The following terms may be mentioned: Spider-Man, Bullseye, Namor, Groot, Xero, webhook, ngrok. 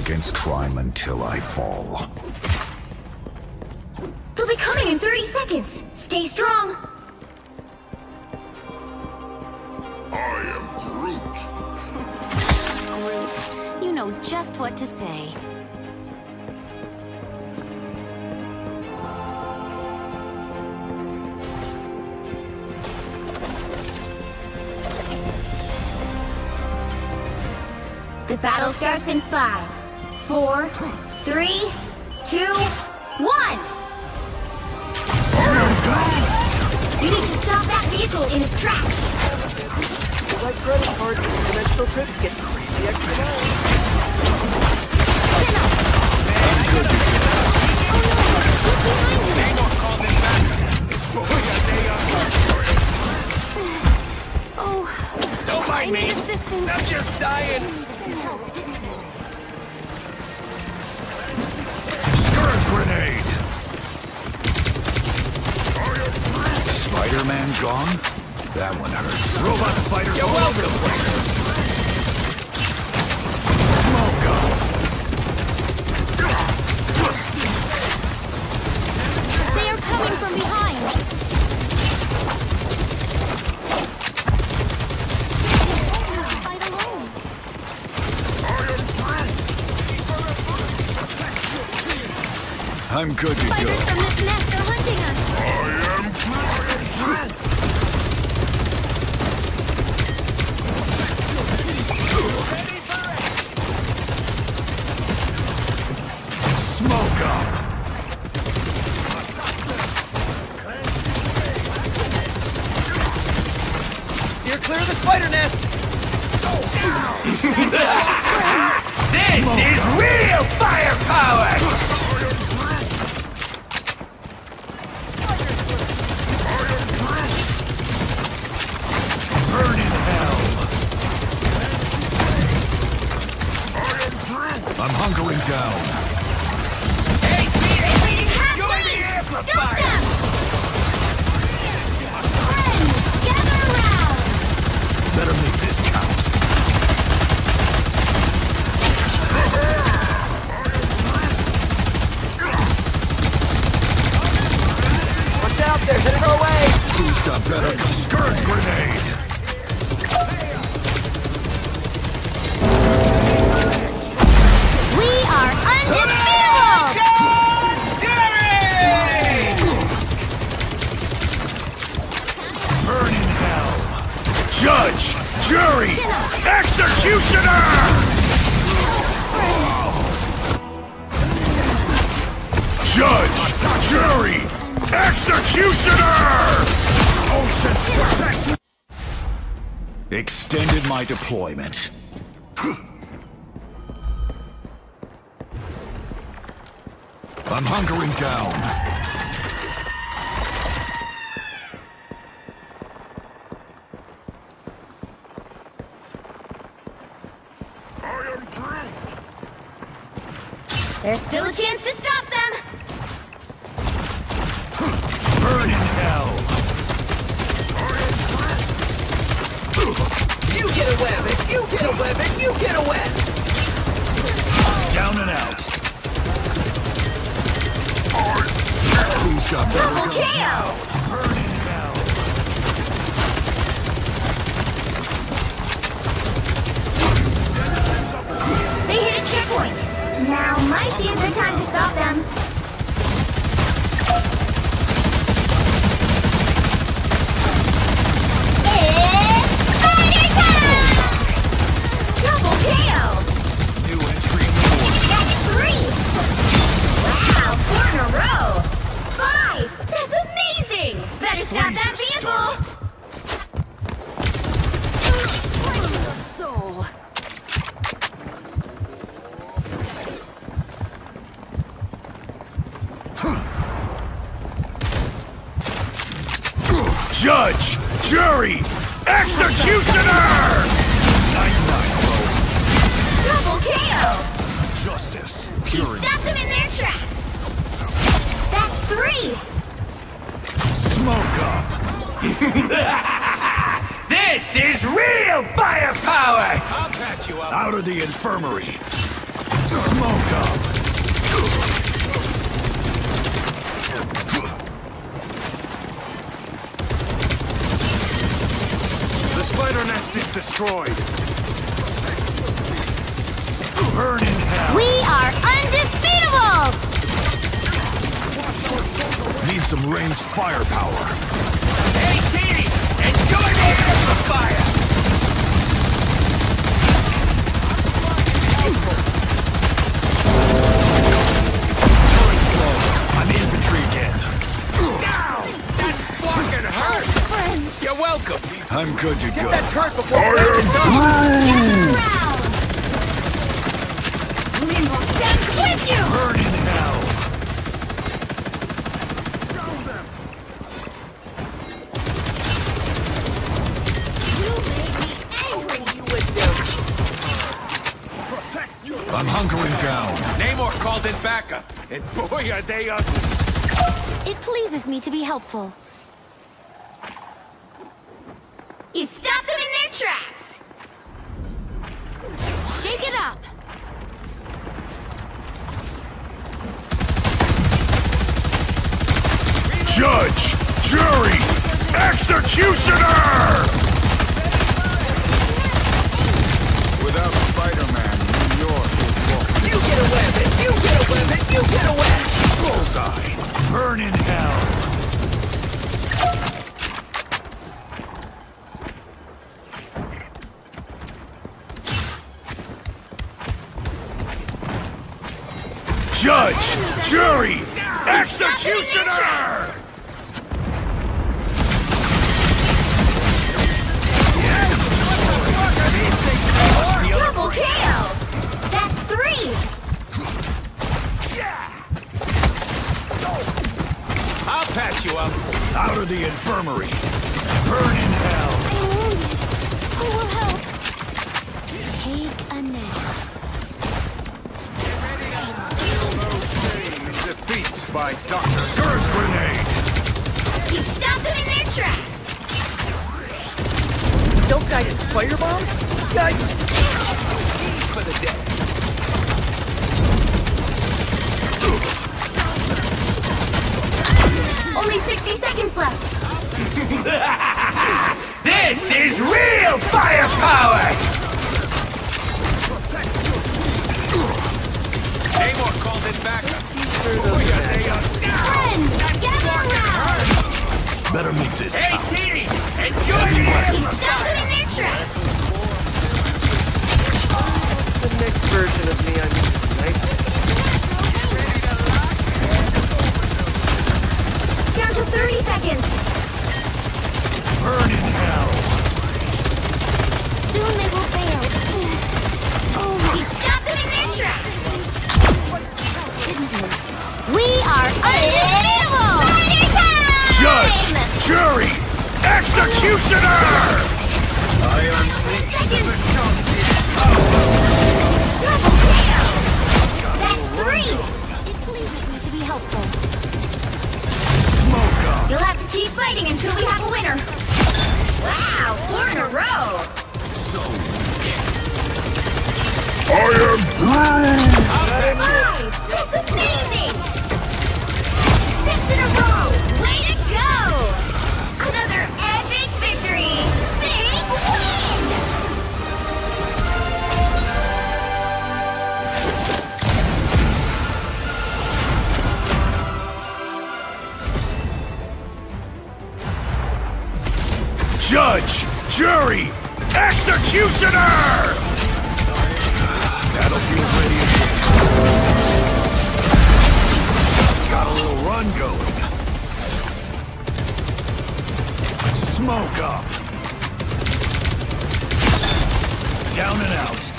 against crime until I fall. They'll be coming in 30 seconds. Stay strong. I am Groot. Groot, you know just what to say. The battle starts in 5, 4, 3, 2, 1! We need to stop that vehicle in its tracks! Like credit cards, dimensional trips get crazy extra miles. Chin up! Oh, don't mind me! I'm just dying! Scourge grenade! Spider-Man gone? That one hurts. Robot spiders all over the place! Smoke gun! They are coming from behind! I'm good to go. Spiders from this nest are hunting us. I am smoke up. You're clear of the spider nest. This smoke is up. Real firepower. I'm hunkering down. Hey, Peter! Enjoy the amplifier! Friends, gather around! Better make this count. What's out there? Hit it away! Who's got better? Scourge grenade! Judge, jury, executioner! Judge, jury, executioner! Extended my deployment. I'm hunkering down. There's still a chance to stop them! Burn in hell! You get a web! You get a web! You get a web! Down and out! Who's got double KO! Burn in hell! They hit a checkpoint! Now might be a good time to stop them. It's spider time! Double KO! New entry in the world. That's 3! Wow, 4 in a row! 5! That's amazing! Better stop that vehicle! Judge, jury, executioner! Double KO! Justice, purity. Stop them in their tracks! That's 3! Smoke up! This is real firepower! I'll patch you up. Out of the infirmary. smoke up! The spider nest is destroyed! Burn in hell! We are undefeatable! Need some ranged firepower. Hey, T! Enjoy the air of fire! I'm good to go. Get that turret before it gets done. We will stand with you. Burn in hell. You made me angry, you would do. Protect you. I'm hunkering down. Namor called in backup, and boy, are they up. It pleases me to be helpful. You stop them in their tracks! Shake it up! Judge! Jury! Executioner! Without Spider-Man, New York is lost. You get away with it! You get away with it! You get away with it! Bullseye! Burn in hell! Judge, jury, executioner! Yes! Double kill! That's three! Yeah! I'll patch you up. Out of the infirmary. Burn in hell. I'm wounded. Who will help? Take a nap. By Dr. Scourge Grenade! You stopped them in their tracks! Self-guided firebombs? Guys! For the dead! Only 60 seconds left! This is real firepower! Namor called it back. Friends, gather around! Better make this count. Hey, T! Enjoy the air! He stopped them in their tracks! The next version of me I'm using, right? Down to 30 seconds! Burn in hell! Soon they will fail. Oh, he stopped them in their tracks! Didn't he? We are undefeatable! Judge! Jury! Executioner! I am thinking of a shot here. Double kill! That's three! It pleases me to be helpful. Smoke up! You'll have to keep fighting until we have a winner. Wow, 4 in a row! So I am blind! That's amazing! 6 in a row! Way to go! Another epic victory! Big win! Judge! Jury! Executioner! Battlefield ready again. Got a little run going. Smoke up. Down and out.